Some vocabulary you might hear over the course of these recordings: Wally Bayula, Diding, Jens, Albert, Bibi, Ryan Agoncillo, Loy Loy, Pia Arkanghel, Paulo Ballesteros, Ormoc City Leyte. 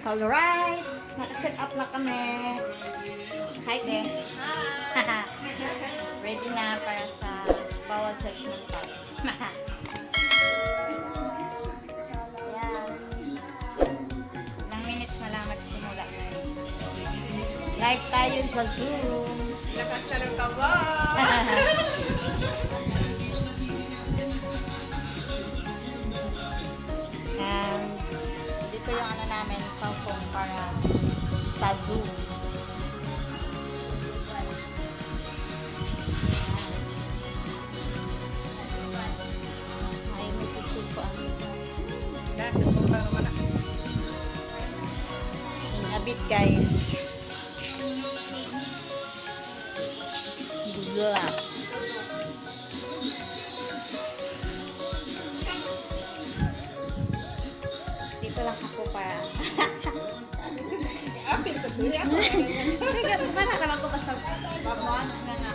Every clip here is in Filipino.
Alright, naka-set up na kami. Hi, Te. Ready na para sa bawal judgment time. Ayan. Ilang minutes na lang magsimula. Live tayo sa Zoom. Lakas na ng kaba. Dito yung ano namin, cellphone para sa Zoom. Ay, may sitsin po ang dito. That's it, punta naman na. In a bit, guys. Gulap. Dito lang ako para apil sa kuya. Bigat pa na naman ko basta pamuan na nga.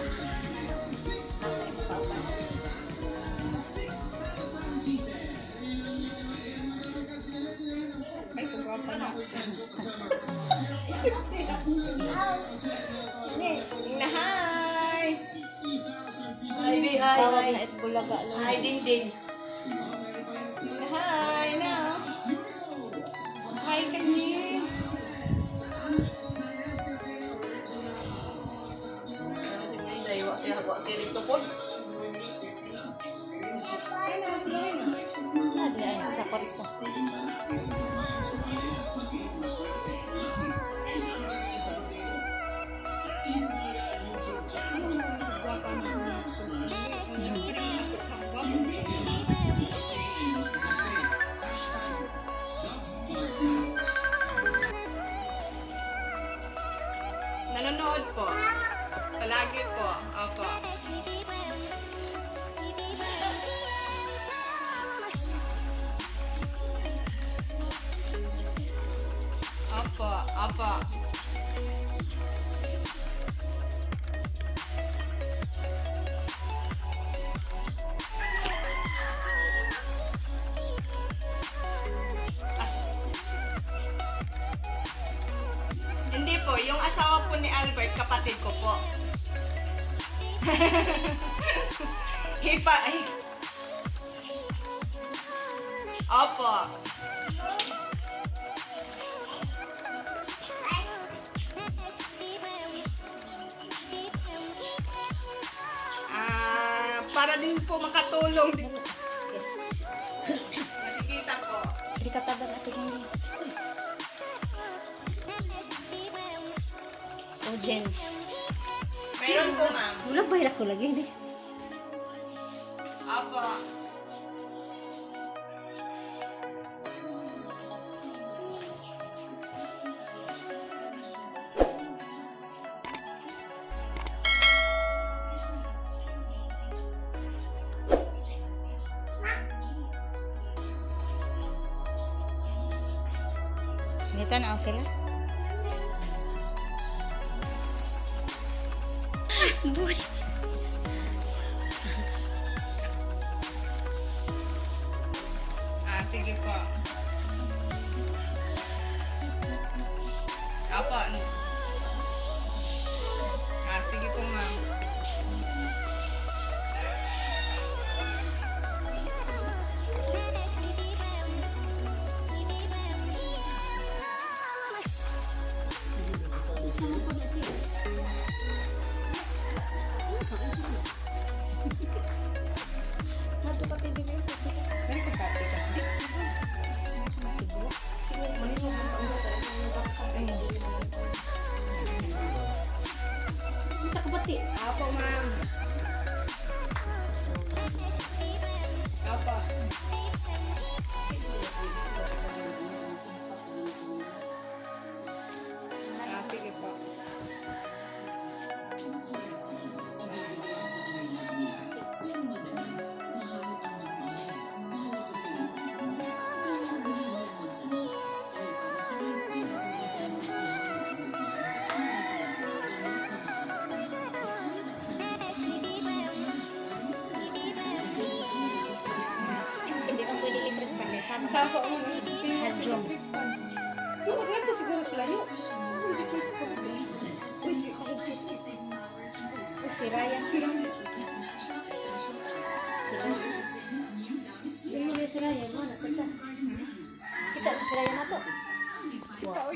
Nasa ibabaw pa. Ay, kukuha pa na. Nahan! Hi, Bibi. Hi. Hi, Diding. Hi, now. Hi, Kenny. Daywa siya, bawa siya dito po. Hi, now, sila na. Ada sa parito. Nanonood po. Palagi po. Opo. Opo. Opo. Hindi po, yung asawa po ni Albert, kapatid ko po. Hipa, ay. Opo. Para din po makatulong din. Masikita po. Hindi ka tabang atingin. Oh, Jens. Meron po, ma'am. Wala bayra ko lagi, hindi. Opo. Dito na ako sila. Boy. Sige po. Opo. Sige po, ma'am. Apa, ma'am? Apa? Sige po. Sampo mo. Hadjong. layo. Uy, si Ryan. Si Ryan, mo na kita. Kita si Ryan na to. Wow.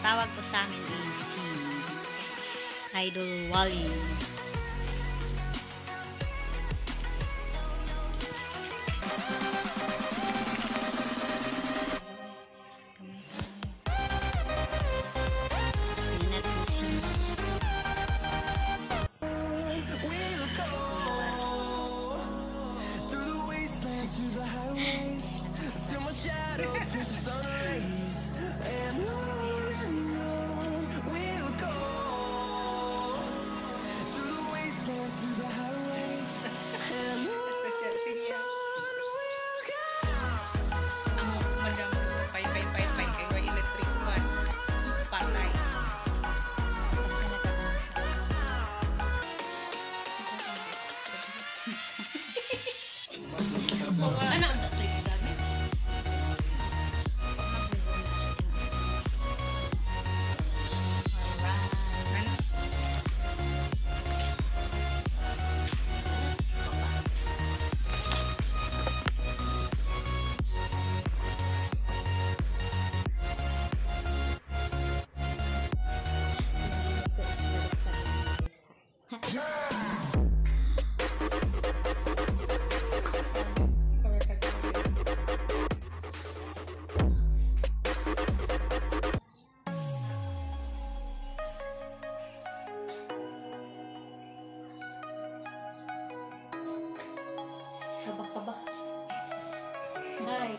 Tawag po sa amin is Idol Wally. Ay,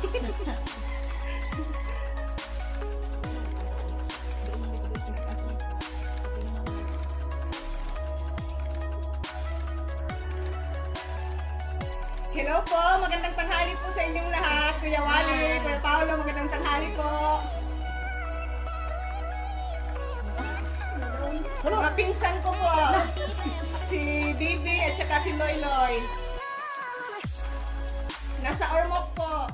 Hello po, magandang tanghali po sa inyong lahat. Kuya Wally, Kuya Paulo, magandang tanghali po. Mga pinsan ko po, si Bibi at saka si Loy Loy. Nasa Ormoc po.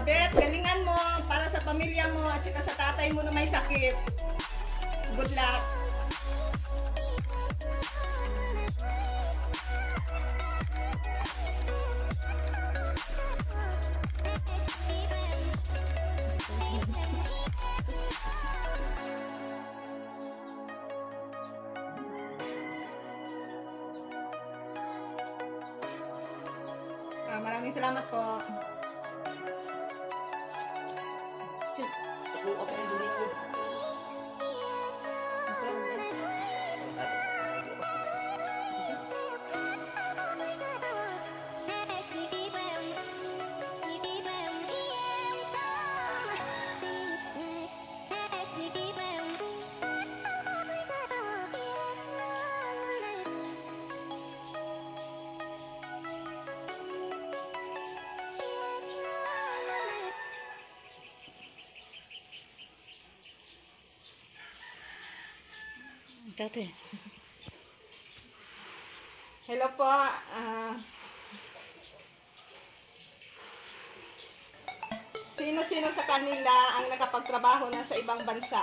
Bet, galingan mo para sa pamilya mo at saka sa tatay mo na may sakit. Good luck. Maraming salamat po. Hello po. Sino-sino sa kanila ang nakapagtrabaho na sa ibang bansa?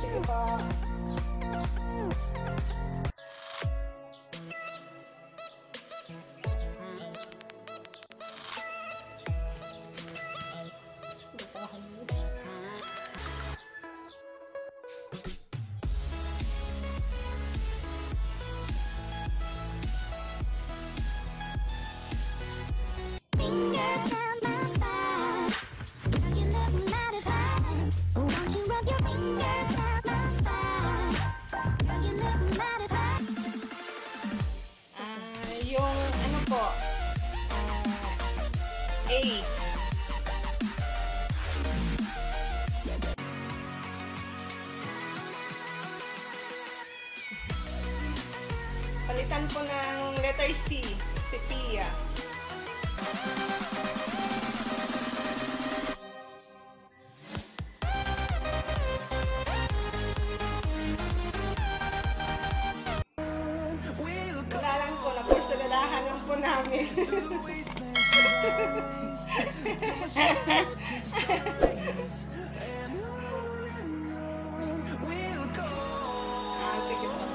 Sige po. Hey. Palitan po ng letter C, si Pia. Wala lang po, nagkursadadahan lang po namin. Sige po.